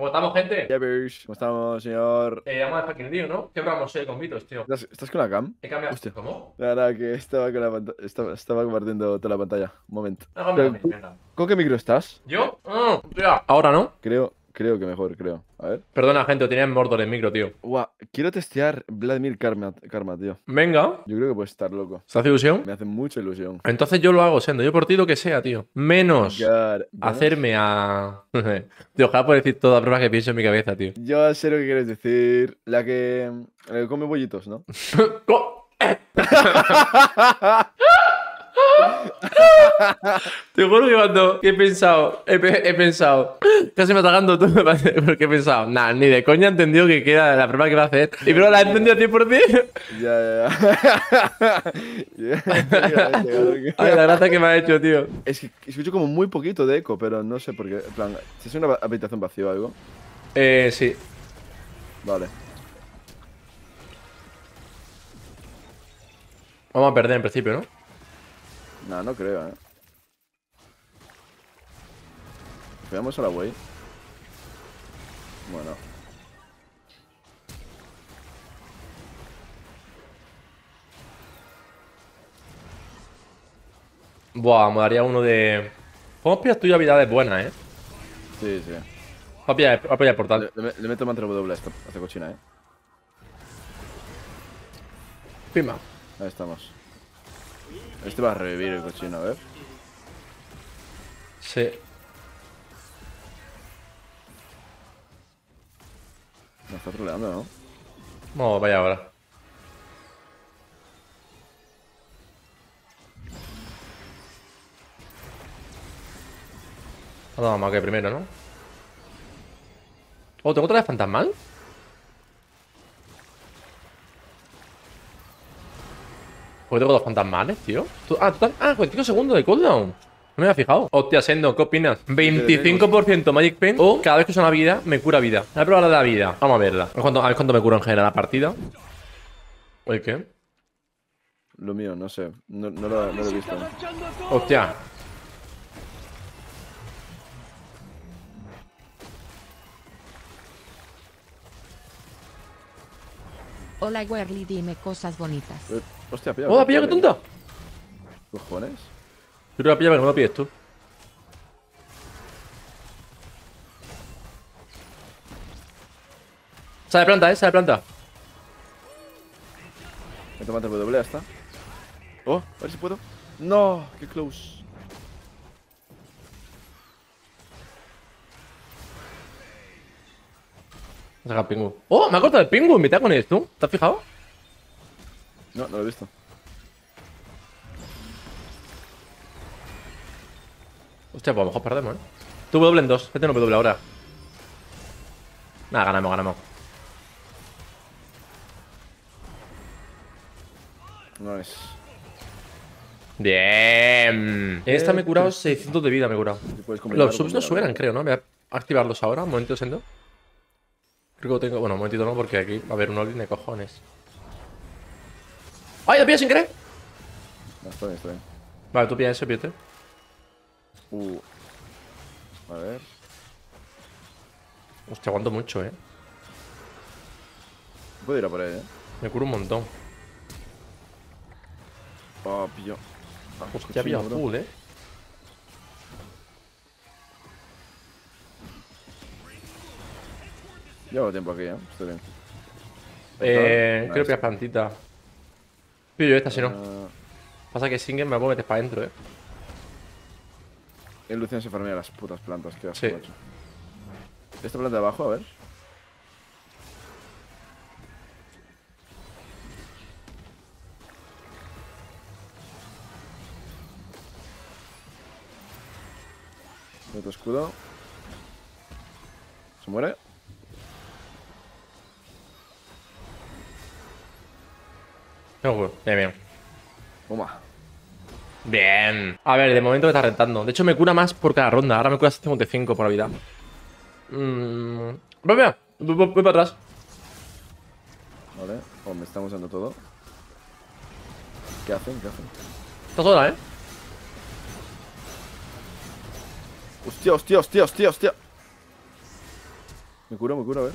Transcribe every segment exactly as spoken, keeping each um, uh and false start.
¿Cómo estamos, gente? Yepers, ¿cómo estamos, señor? Eh, vamos a fucking lío, ¿no? Quebramos eh, combitos, tío. ¿Estás, ¿Estás con la cam? He cambiado. Hostia. ¿Cómo? Nada, que estaba con la pantalla. Estaba, estaba compartiendo toda la pantalla. Un momento. No, no, no, no, no. ¿Con qué micro estás? ¿Yo? Oh, ahora no. Creo. Creo que mejor, creo. A ver. Perdona, gente, tenía en Mordor el micro, tío. Guau, quiero testear Vladimir Karma, Karma, tío. Venga. Yo creo que puede estar loco. ¿Te hace ilusión? Me hace mucha ilusión. Entonces yo lo hago, Sendo. Yo por ti lo que sea, tío. Menos oh hacerme a... Tío, ojalá puedo decir toda broma que pienso en mi cabeza, tío. Yo sé lo que quieres decir. La que... La que come bollitos, ¿no? Te juro que cuando he pensado, he, he pensado, casi me atacando todo, porque he pensado, nah, ni de coña he entendido que queda la prueba que va a hacer. Y pero la he entendido cien por cien. Ya, ya, ya. Ay, la gracia que me ha hecho, tío. Es que escucho como muy poquito de eco, pero no sé por qué. En plan, ¿si es una habitación vacía o algo? Eh, sí. Vale. Vamos a perder en principio, ¿no? Nah, no creo, eh. Veamos a la wey. Bueno. Buah, me daría uno de... ¿Cómo pillas tuya habilidades buenas, eh? Sí, sí. Va a pillar, va a pillar el portal. Le, le, le meto mantra W a esta, a esta cochina, eh. Pima. Ahí estamos. Este va a revivir el cochino, a ver. Sí. Nos está troleando, ¿no? No, vaya ahora. Ha dado más que primero, ¿no? Oh, ¿tengo otra vez fantasmal? Porque tengo dos fantasmales, tío. Ah, total. Ah, veinticinco segundos de cooldown. No me había fijado. Hostia, Sendo, ¿qué opinas? veinticinco por ciento Magic Pen o cada vez que uso una vida, me cura vida. Voy a probar la de la vida. Vamos a verla. A ver cuánto, a ver cuánto me cura en general la partida. ¿El qué? Lo mío, no sé. No, no, lo, no lo he visto. Hostia. Hola, Werlyb, dime cosas bonitas. Eh, hostia, pilla. ¡Hola, pilla, qué tonta! ¿Cojones? Yo creo que la pilla, pero no la pilles tú. Sale planta, eh, sale planta. Me tomo el W, hasta. Oh, a ver si puedo. No, qué close. Saca el pingüe. ¡Oh! Me ha cortado el pingüe en mitad con esto. ¿Te has fijado? No, no lo he visto. Hostia, pues a lo mejor perdemos, ¿eh? Tú W en dos. Este no W ahora. Nada, ganamos, ganamos. No es. Bien. En esta me he curado seiscientos de vida, me he curado. Los subs no suenan, creo, ¿no? Voy a activarlos ahora. Un momento, Sendo. Creo que tengo... Bueno, un momentito no, porque aquí va a haber un all-in de cojones. ¡Ay, la pilla sin querer! No, está bien, está bien. Vale, tú pillas ese, pídete. Uh. A ver. Hostia, aguanto mucho, eh. Puedo ir a por ahí, eh. Me curo un montón. Ah, pillo. Ah, hostia, pillo full, eh. Llevo tiempo aquí, eh. Estoy bien. Eh. Creo que es plantita. Pillo esta, si no. Uh... Pasa que Singer me la puedo meter para adentro, eh. El Lucian se farmea las putas plantas que hace. Sí. Macho. Esta planta de abajo, a ver. Otro escudo. Se muere. No, güey. Bien, bien. Toma. Bien. A ver, de momento me está rentando. De hecho, me cura más por cada ronda. Ahora me cura setenta y cinco por vida. Mmm. Voy, voy, voy, voy para atrás. Vale. Oh, me estamos dando todo. ¿Qué hacen? ¿Qué hacen? Está sola, eh. Hostia, hostia, hostia, hostia, hostia. Me curo, me curo, a ver.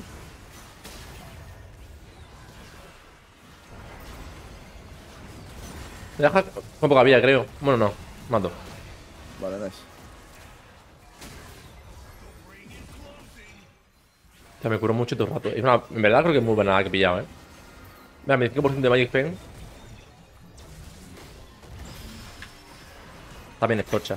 Me deja con poca vida, creo. Bueno, no. Mato. Vale, nice. O sea, me curó mucho todo el rato. Es una, en verdad creo que es muy buena la que he pillado, eh. Mira, me veinticinco por ciento de Magic Pen. También es tocha.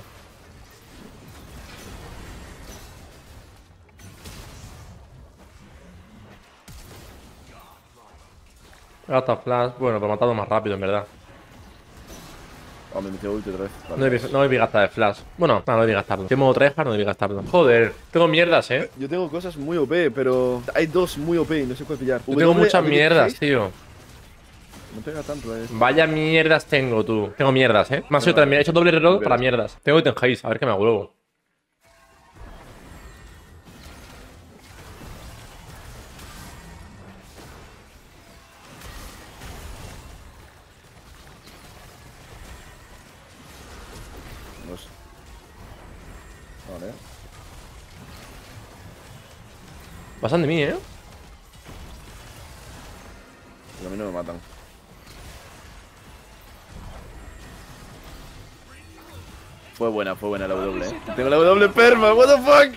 Hasta flash. Bueno, pero matado más rápido, en verdad. Oh, me metió ulti otra vez. Vale. No debí, no debí gastar de flash. Bueno, no, no debí gastarlo. Si modo tryhard, no debí gastarlo. Joder, tengo mierdas, eh. Yo tengo cosas muy O P, pero hay dos muy O P y no se puede pillar. Yo tengo muchas mierdas, tío. No pega tanto, eh. Vaya mierdas tengo, tú. Tengo mierdas, eh. Más no, otra, no, he hecho doble reload no, para no, mierdas. Tengo item haze, a ver qué me hago luego. Vale. Pasan de mí, eh. Pero a mí no me matan. Fue buena, fue buena la W, eh. Tengo la W perma, what the fuck.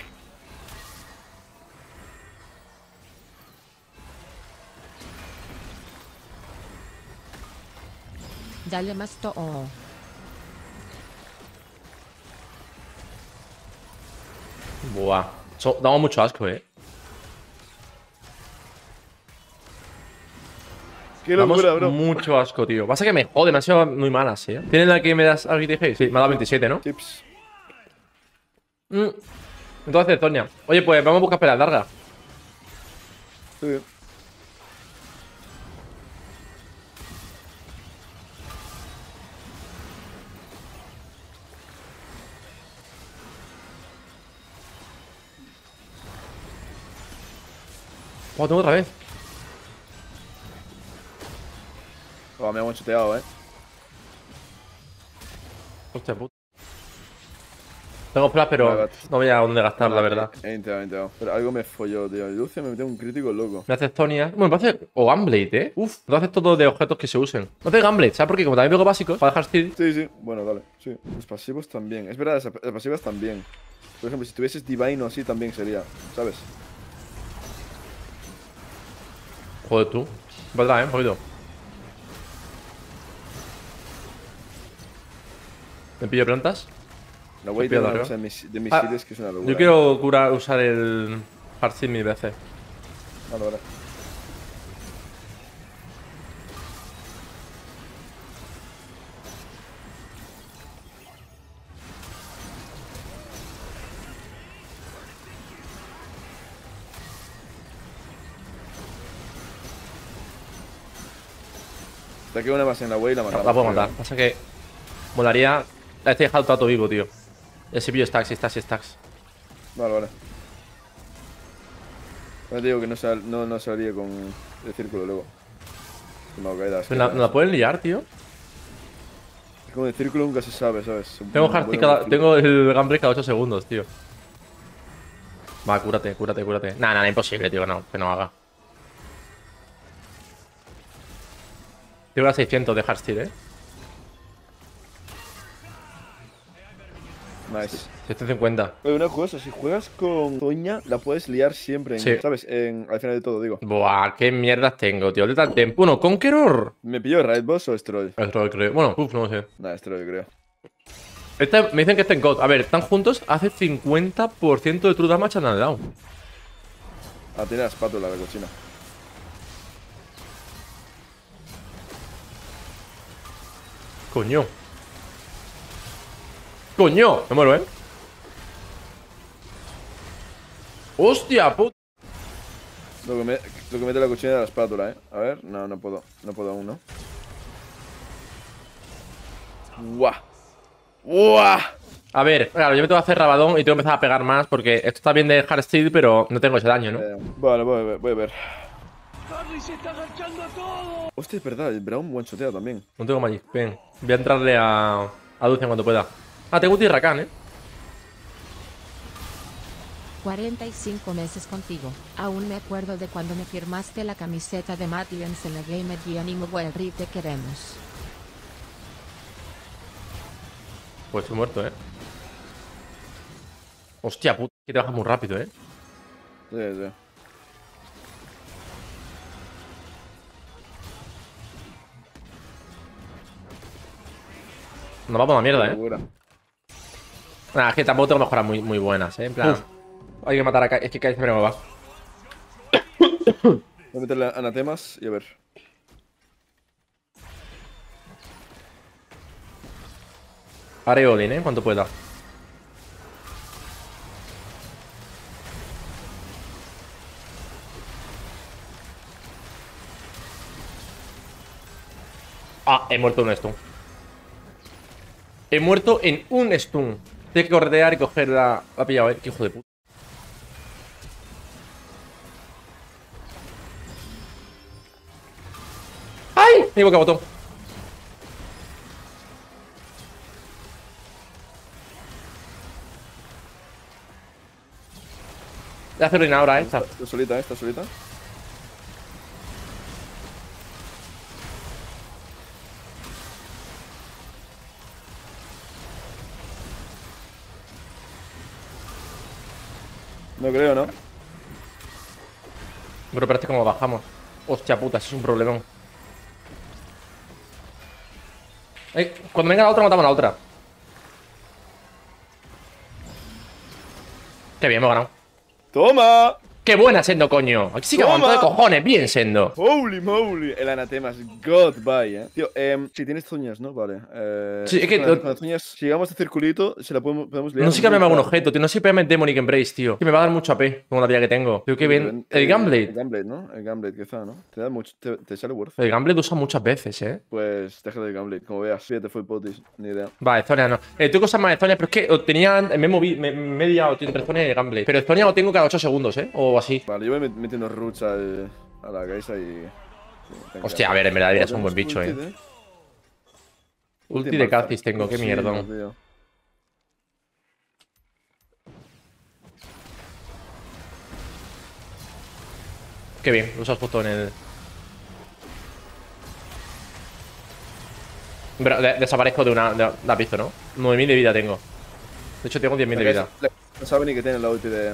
Dale más to. Buah, so, damos mucho asco, eh. Qué locura, damos bro. Mucho asco, tío. Pasa que me joden, han sido muy malas, eh. ¿Tienen la que me das a G T G? Sí, me ha dado veintisiete, ¿no? Chips. Mm. Entonces, Tonya. Oye, pues vamos a buscar pelas largas. Muy bien. Oh, tengo otra vez. Oh, me ha buen chuteado, eh. Hostia puta. Tengo flash, pero no voy a dónde gastar, la verdad. He intentado, he intentado. Pero algo me folló, tío. El Lucio me metió un crítico loco. Me hace Tonya. Bueno, me hace. O Gunblade, eh. Uf, me hace todo de objetos que se usen. No hace Gunblade, ¿sabes? Porque como también veo básicos, para dejar steal. Sí, sí. Bueno, dale. Sí. Los pasivos también. Es verdad, las pasivas también. Por ejemplo, si tuvieses Divine o así, también sería, ¿sabes? Joder, tú. Para atrás, eh, un poquito. Me pillo plantas. La wey de, de, de mis ah, series, que es una locura. Yo quiero curar, usar el hard seed mil veces. Vale, vale. Te queda una más en la wey y la matamos. La puedo matar. Pasa que molaría. La he dejado todo vivo, tío. Ese pillo stacks y stacks y stacks. Vale, vale. No te digo que no, sal, no, no salía con el círculo luego. No, caídas, la, ¿no la pueden liar, tío? Como el círculo nunca se sabe, ¿sabes? Tengo, no, cada, tengo el Gunbreak cada ocho segundos, tío. Va, cúrate, cúrate, cúrate. Nah, nah, imposible, tío, no, que no haga. Tengo las seiscientos de hardstyle, eh. Nice. setecientos cincuenta. Oye, una cosa, si juegas con Tonya, la puedes liar siempre, en, sí. ¿Sabes? En, al final de todo, digo. Buah, qué mierdas tengo, tío. ¿De tal tiempo? Bueno, Conqueror. ¿Me pilló Raid Boss o Stroll? Stroll, creo. Bueno, uff, no sé. Nah, Stroll, creo. Esta, me dicen que está en God. A ver, están juntos. Hace cincuenta por ciento de true damage al down. Ah, tiene la espátula, la cochina. Coño. Coño. Me muero, eh. Hostia, puta. Lo que, me, lo que mete la cuchilla de la espátula, eh. A ver, no, no puedo. No puedo aún, ¿no? Guau. Guau. A ver, claro, yo me tengo que hacer rabadón y tengo que empezar a pegar más porque esto está bien de hard steel, pero no tengo ese daño, ¿no? Eh, bueno, voy a ver. Voy a ver. Se está agachando a todo. Hostia, es verdad, el Brown buen shotea también. No tengo Magic Pen. Voy a entrarle a, a Dulce en cuanto pueda. Ah, tengo un Tirrakan, eh. cuarenta y cinco meses contigo. Aún me acuerdo de cuando me firmaste la camiseta de Minionmancer en la Game Minimo Werlyb, te queremos. Pues estoy muerto, eh. Hostia puta, que trabajas muy rápido, eh. Sí, sí. Nos vamos a la mierda, eh. Nah, es que tampoco tengo mejoras muy, muy buenas, eh. En plan, uf, hay que matar a Kai. Es que Kai siempre me va. Voy a meterle anatemas y a ver. Ahora yo Olin, eh, cuanto pueda. Ah, he muerto en un stun. He muerto en un stun. Tengo que corretear y coger la... La ha pillado, eh. Qué hijo de puta. ¡Ay! Mi boca botó. Ya hace ruina ahora, eh. Está, está solita, eh. Está solita. No creo, ¿no? Pero espérate como bajamos. Hostia puta, eso es un problemón. Eh, cuando venga la otra, matamos a la otra. Qué bien, hemos ganado. ¡Toma! ¡Qué buena, Sendo, coño! Aquí sí que aguantó de cojones. Bien, Sendo. Holy moly. El anatema es god bye, eh. Tío, eh, si tienes uñas, ¿no? Vale. Eh, sí, es que... Con, con las uñas, si llegamos a este circulito, se la podemos, podemos liar. No sé que me hago un objeto, tío. No sé si pégame Demonic Embrace, tío. Que me va a dar mucho A P con la vida que tengo. Tío, qué bien. El, el, el Gunblade. El Gunblade, ¿no? El Gunblade, quizá, ¿no? Te da mucho... Te, te sale worth. El Gunblade usa muchas veces, ¿eh? Pues déjate el Gunblade. Como veas, fíjate, fue potis. Ni idea. Vale, Estonia no. Eh, tengo cosas más de Estonia, pero es que tenía... Me he movido... Me, me he liado, tío, entre Estonia y el Gunblade. Pero Estonia lo tengo cada ocho segundos, ¿eh? O así. Vale, yo voy metiendo roots al, a la Geisa y... Hostia, a ver, en verdad es un buen bicho, ulti, eh. Ulti de Kha'Zix tengo, qué sí, mierdón. Tío. Qué bien, lo usas justo en el... Pero de desaparezco de una... De la pistola, ¿no? nueve mil de vida tengo. De hecho tengo diez mil de vida. No sabe ni que tiene la ulti de...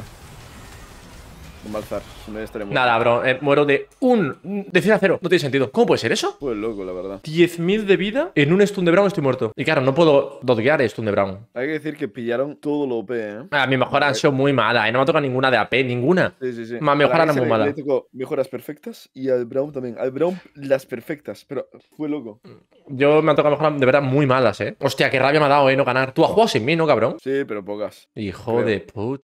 Malzar, no estaré muerto. Nada, bro, eh, muero de un... De cien a cero, no tiene sentido. ¿Cómo puede ser eso? Pues loco, la verdad. diez mil de vida en un stun de Brown estoy muerto. Y claro, no puedo dodgear stun de Brown. Hay que decir que pillaron todo lo O P, ¿eh? Ah, mis mejoras han sido muy malas, ¿eh? No me ha tocado ninguna de A P, ninguna. Sí, sí, sí. Mis mejoras eran muy malas. Le tocó mejoras perfectas y al Brown también. Al Brown las perfectas, pero fue loco. Yo me han tocado mejoras de verdad muy malas, ¿eh? Hostia, qué rabia me ha dado, ¿eh? No ganar. Tú has jugado sin mí, ¿no, cabrón? Sí, pero pocas. Hijo creo. De puta.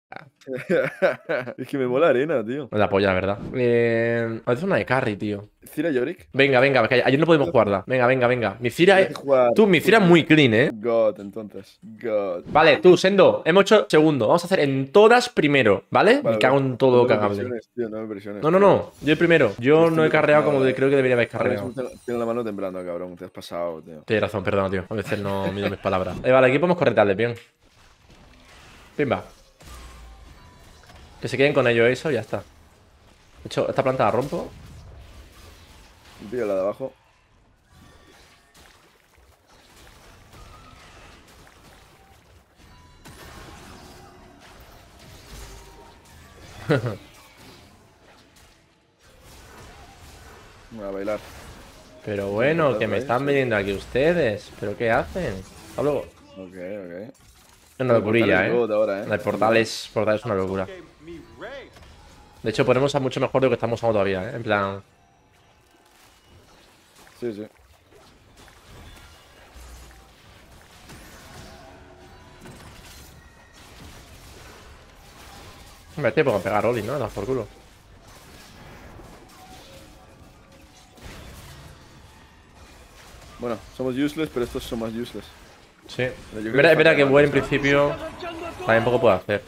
Es que me mola arena, tío. Me la polla, la verdad. Eh. A veces una de carry, tío. ¿Cira Yorick? Venga, venga, ayer no podemos jugarla. Venga, venga, venga. Mi Cira es. Tú, mi Cira es muy clean, eh. God, entonces. God. Vale, tú, Sendo. Hemos hecho segundo. Vamos a hacer en todas primero, ¿vale? Vale, me cago en todo cagable. No, no, no, no, no. Yo el primero. Yo no he carreado como de, creo que debería haber carreado. Tengo la mano temblando, cabrón. Te has pasado, tío. Tienes razón, perdona, tío. A veces no mido mis palabras. Eh, vale, aquí podemos corretarle, bien. Pimba. Que se queden con ellos eso y ya está. De hecho, esta planta la rompo. Pido la de abajo. Voy a bailar. Pero bueno, que me están vendiendo aquí ustedes. ¿Pero qué hacen? Hasta luego. Ok, ok. Es una locurilla, eh. Ahora, eh. El portal es, portal es una locura. De hecho, ponemos a mucho mejor de lo que estamos usando todavía, ¿eh? En plan... Sí, sí. Me estoy por pegar Oli, ¿no? Das por culo. Bueno, somos useless, pero estos son más useless. Sí. Espera, espera que buen en principio... También poco puedo hacer.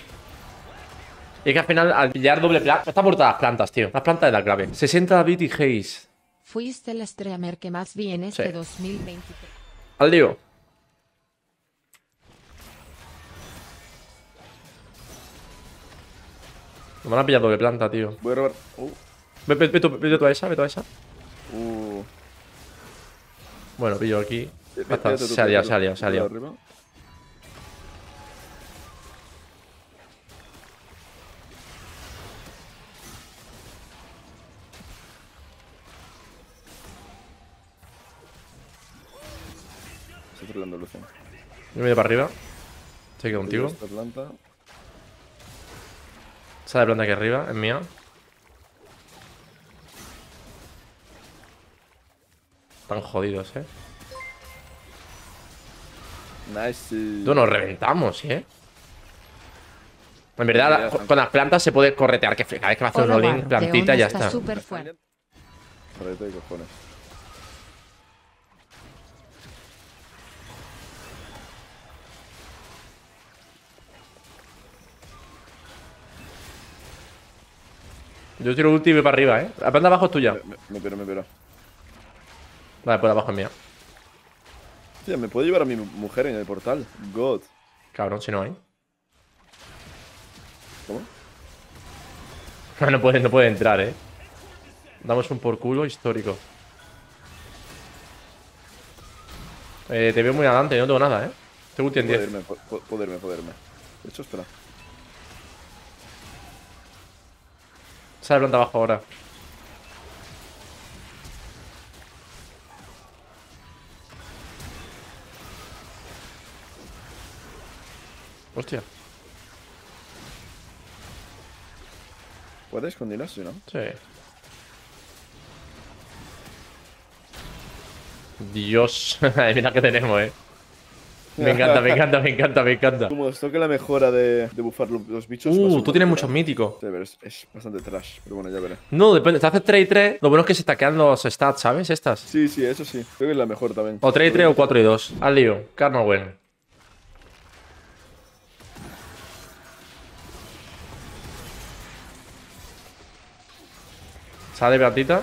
Y es que al final, al pillar doble planta... Está muerta las plantas, tío. Las plantas es la clave. sesenta David y Hayes. Fuiste la streamer que más vi en este sí. dos mil veintitrés. Al lío. Me van a pillar doble planta, tío. Voy a robar. Uh. Ve, ve, ve, ve tú a esa, ve tú a esa. Uh. Bueno, pillo aquí. Hasta, se ha liado, se ha liado, se ha liado. Estoy troleando, Lucian. Yo me voy para arriba. Estoy aquí contigo. Esa de planta aquí arriba, es mía. Están jodidos, eh. Nice. No, nos reventamos, eh. En verdad, con las plantas se puede corretear. Que cada vez que me hace un loading, plantita y ya está. Correte y cojones. Yo tiro ulti y voy para arriba, eh. La planta abajo es tuya. Me, me piro, me piro. Vale, pues abajo es mía. Hostia, me puedo llevar a mi mujer en el portal. God. Cabrón, si no hay. ¿Cómo? No puede, no puede entrar, eh. Damos un por culo histórico. Eh, te veo muy adelante, yo no tengo nada, eh. Tengo ulti en diez. Poderme, po poderme, poderme. De hecho, espera. Sale planta abajo ahora. Hostia. ¿Puedes esconderlas, no? Sí. Dios. Mira que tenemos, eh. Me encanta, me encanta, me encanta, me encanta. Como os toque la mejora de, de bufar los bichos. Uh, tú tienes muchos míticos. Sí, pero es, es bastante trash, pero bueno, ya veré. No, depende, te haces tres y tres. Lo bueno es que se stackean los stats, ¿sabes? Estas. Sí, sí, eso sí. Creo que es la mejor también. O tres y tres o cuatro y dos. Al lío, karma bueno. Sale plantita.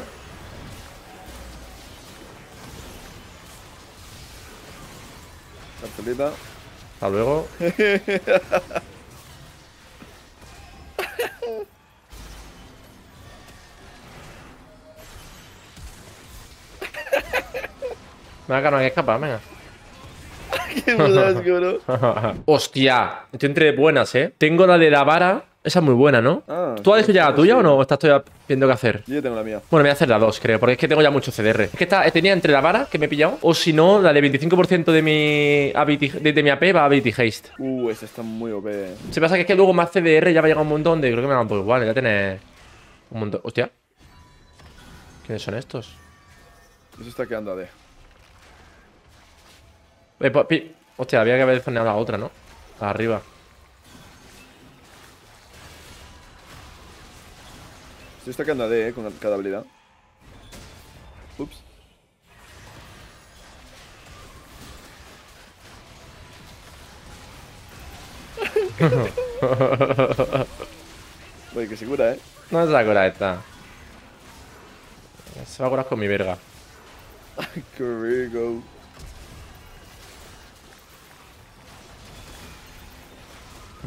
Cartelita. Hasta luego. Venga, no hay que escapar, venga. Qué asco, bro. Hostia, estoy entre buenas, eh. Tengo la de la vara. Esa es muy buena, ¿no? Ah, ¿tú has hecho ya la tuya sí. o no? ¿O estás todavía viendo qué hacer? Yo tengo la mía. Bueno, me voy a hacer la dos, creo, porque es que tengo ya mucho C D R. Es que esta, tenía entre la vara, que me he pillado, o si no, la de veinticinco por ciento de mi, ability, de, de mi A P va a Ability Haste. Uh, esta está muy O P. Se pasa que es que luego más C D R ya va a llegar un montón de... Creo que me da un poco igual, ya tenés un montón... Hostia. ¿Quiénes son estos? Eso está quedando A D. Eh, pues, pi... Hostia, había que haber zoneado la otra, ¿no? Arriba. Estoy sacando A D, eh, con cada habilidad. Ups. Oye, que se cura, eh. No se la cura esta. Se va a curar con mi verga. Qué rico.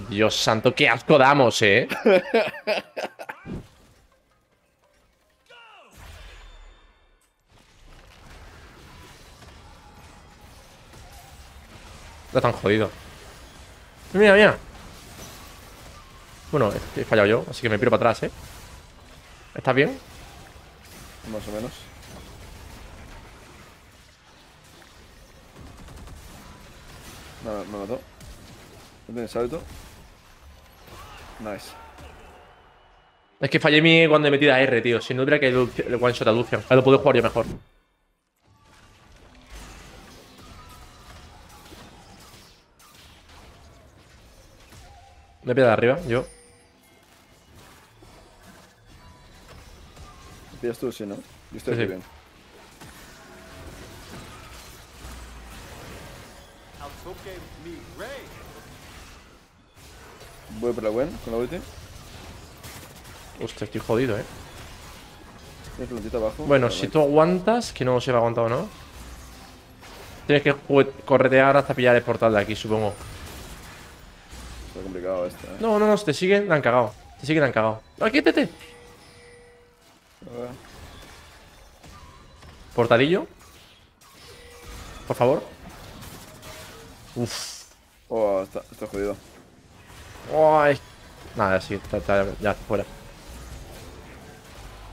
Dios santo, qué asco damos, eh. Está tan jodido. Mira, mira. Bueno, he fallado yo, así que me piro para atrás, ¿eh? ¿Estás bien? Más o menos. No, me mató. No tiene salto. Nice. Es que fallé mi cuando me metí la R, tío. Si no hubiera caído el one shot a Lucian. Ahora lo puedo jugar yo mejor. Me he pillado de arriba, yo. ¿Me pillas tú, sí, no? Yo estoy sí, sí. bien. Voy por la buena, con la ulti. Hostia, estoy jodido, eh. Tienes plantita abajo. Bueno, si tú aguantas, que no se va a aguantar o no. Tienes que corretear hasta pillar el portal de aquí, supongo. Complicado esto, ¿eh? No, no, no, te siguen, la han cagado. Sí, sí que la han cagado. ¡Ah, quítate! Portadillo. Por favor. Uff. Oh, está, está jodido. Oh, es... Nada, sí, está, está, ya fuera.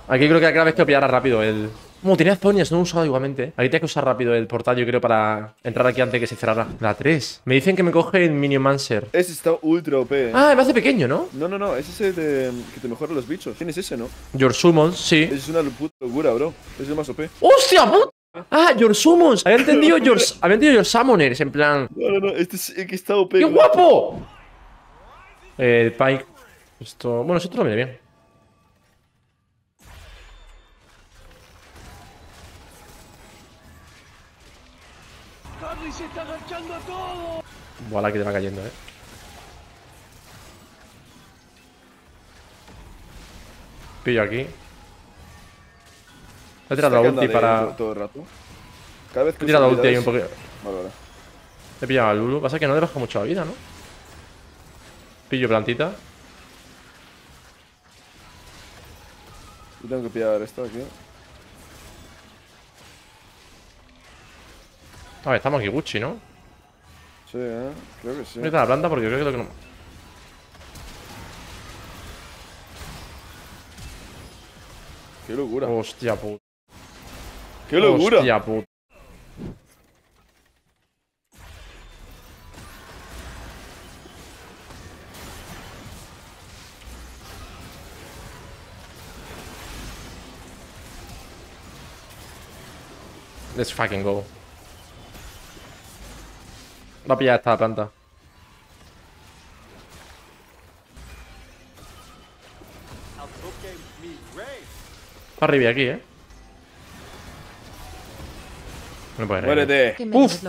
Aquí creo que cada vez que pillara rápido el... Como tenía zonas, no he usado igualmente, ¿eh? Aquí tenía que usar rápido el portal, yo creo, para entrar aquí antes que se cerrara. La tres. Me dicen que me coge el Minionmancer. Ese está ultra O P. Ah, me hace pequeño, ¿no? No, no, no. Es ese de... que te mejora los bichos. ¿Tienes ese, no? Your Summons, sí. Es una puta locura, bro. Es el más O P. ¡Hostia, puta! Ah, Your Summons. Había entendido your... Había entendido Your Summoners, en plan... No, no, no. Este es el que está O P. ¡Qué bro. Guapo! El Pike. Esto... Bueno, esto lo viene bien. Se está agachando a todo. Buah, la que te va cayendo, eh. Pillo aquí. He tirado la ulti para... Todo el rato. Cada vez que he tirado la ulti ahí un poquito. Vale, vale. He pillado al Lulu. Pasa que no le baja mucho la vida, ¿no? Pillo plantita. Yo tengo que pillar esto aquí. A ver, estamos aquí Gucci, ¿no? Sí, ¿eh? Creo que sí. Voy a la planta porque creo que lo que no... ¡Qué locura! ¡Hostia puta! ¡Qué locura! ¡Hostia puta! Let's fucking go. Va a pillar esta planta. Para arriba aquí, eh. No puedes reír. ¡Muérete! ¡Uf!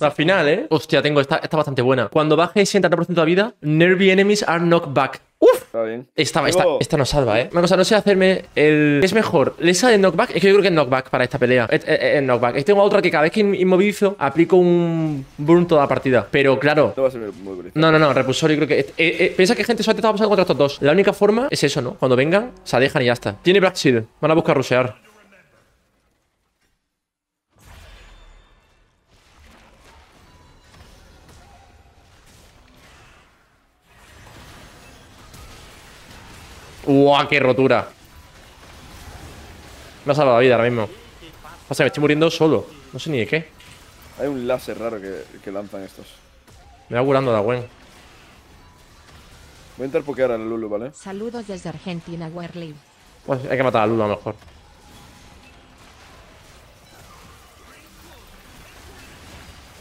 La final, eh. Hostia, tengo esta, esta bastante buena. Cuando baje sesenta y tres por ciento de vida, Nervy enemies are knocked back. ¡Uf! Está bien. Esta, esta, esta nos salva, eh. Una cosa, no sé hacerme el... ¿Es mejor? ¿Le sale el knockback? Es que yo creo que es knockback para esta pelea. Es, es, es knockback. Tengo otra que cada vez que inmovilizo aplico un burn toda la partida. Pero claro. Esto va a ser muy... No, no, no. Repulsorio creo que... Eh, eh, piensa que gente solamente estaba pasando contra estos dos. La única forma es eso, ¿no? Cuando vengan, se alejan y ya está. Tiene Black Shield. Van a buscar rushear. ¡Uah, qué rotura! Me ha salvado la vida ahora mismo. O sea, me estoy muriendo solo. No sé ni de qué. Hay un láser raro que, que lanzan estos. Me va curando la Gwen. Voy a intentar pokear a Lulu, ¿vale? Saludos desde Argentina, Werlyb. Pues hay que matar a Lulu a lo mejor.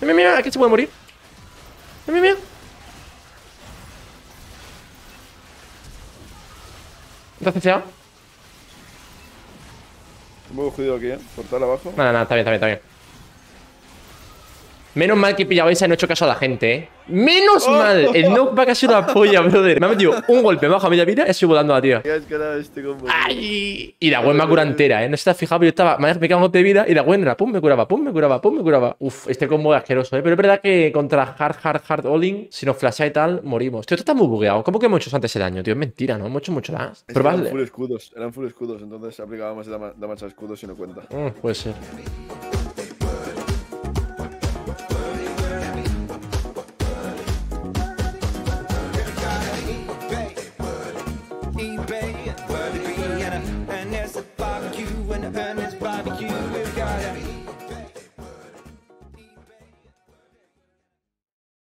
¡Mira, mira! Aquí se puede morir. ¡Mira, mira! ¿Estás C C A? Un poco jodido aquí, ¿eh? Portal abajo. Nada, nada, está bien, está bien, está bien. Menos mal que he pillado esa y no he hecho caso a la gente, ¿eh? ¡Menos oh, mal! Oh, el knockback ha sido la polla, brother. Me ha metido un golpe, me ha bajado media vida y he sido volando a la tía. Este combo, ¡ay! Y la Gwen me ha curado entera, ¿eh? No se te has fijado, pero yo estaba... Me ha quedado un golpe de vida y la Gwen era... Pum, me curaba, pum, me curaba, pum, me curaba. Uf, este combo es asqueroso, ¿eh? Pero es verdad que contra hard, hard, hard all-in, si nos flashea y tal, morimos. Tío, esto está muy bugueado. ¿Cómo que hemos hecho antes el daño, tío? Es mentira, ¿no? Hemos hecho mucho daño. Pero vale. Eran full escudos, eran full escudos. Entonces aplicábamos damage a escudos y no cuenta. Mm, puede ser.